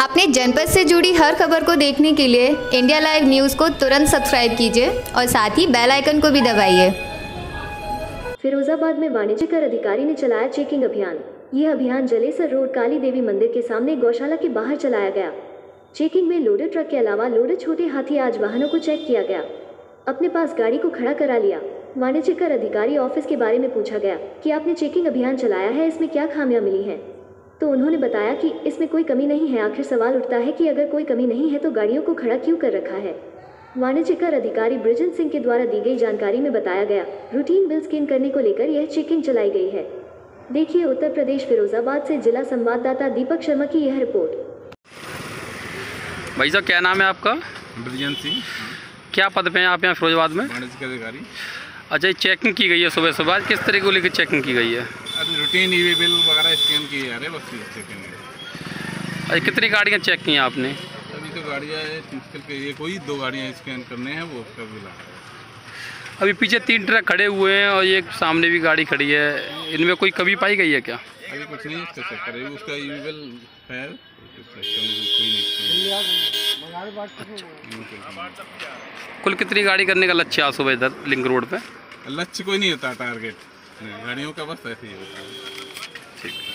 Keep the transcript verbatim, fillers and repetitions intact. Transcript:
अपने जनपद से जुड़ी हर खबर को देखने के लिए इंडिया लाइव न्यूज़ को तुरंत सब्सक्राइब कीजिए और साथ ही बेल आइकन को भी दबाइए। फिरोजाबाद में वाणिज्य कर अधिकारी ने चलाया चेकिंग अभियान। यह अभियान जलेसर रोड काली देवी मंदिर के सामने गौशाला के बाहर चलाया गया। चेकिंग में लोडेड ट्रक के अलावा लोडेड छोटे हाथी आज वाहनों को चेक किया गया। अपने पास गाड़ी को खड़ा करा लिया। वाणिज्य कर अधिकारी ऑफिस के बारे में पूछा गया कि आपने चेकिंग अभियान चलाया है, इसमें क्या खामियां मिली हैं, तो उन्होंने बताया कि इसमें कोई कमी नहीं है। आखिर सवाल उठता है कि अगर कोई कमी नहीं है तो गाड़ियों को खड़ा क्यों कर रखा है। वाणिज्य कर अधिकारी ब्रिजन सिंह के द्वारा दी गई जानकारी में बताया गया रूटीन बिल स्कैन करने को लेकर यह चेकिंग चलाई गई है। देखिए उत्तर प्रदेश फिरोजाबाद से जिला संवाददाता दीपक शर्मा की यह रिपोर्ट। भाई साहब क्या नाम है आपका? ब्रिजन सिंह। क्या पद पे हैं आप यहाँ फिरोजाबाद में? वाणिज्य कर अधिकारी। अच्छा, ये चेकिंग की गई है सुबह सुबह, किस तरह को लेकर चेकिंग की गई है? रूटीन ई वी बिल वगैरह स्कैन किए जा रहे हैं, बस चेकिंग है। अरे कितनी गाड़ियाँ चेक की हैं आपने? अभी तो गाड़ियाँ मुश्किल के ये कोई दो गाड़ियाँ स्कैन करने हैं, वो उसका बिल आ रहा है। अभी पीछे तीन ट्रक खड़े हुए हैं और ये सामने भी गाड़ी खड़ी है, इनमें कोई कमी पाई गई है क्या? अभी कुछ नहीं चेक करेगी, उसका ई वी बिल है। कुल कितनी गाड़ी करने का लक्ष्य है सुबह इधर लिंक रोड पे? लक्ष्य कोई नहीं होता, टारगेट गाड़ियों का बस ऐसे ही होता है। ठीक।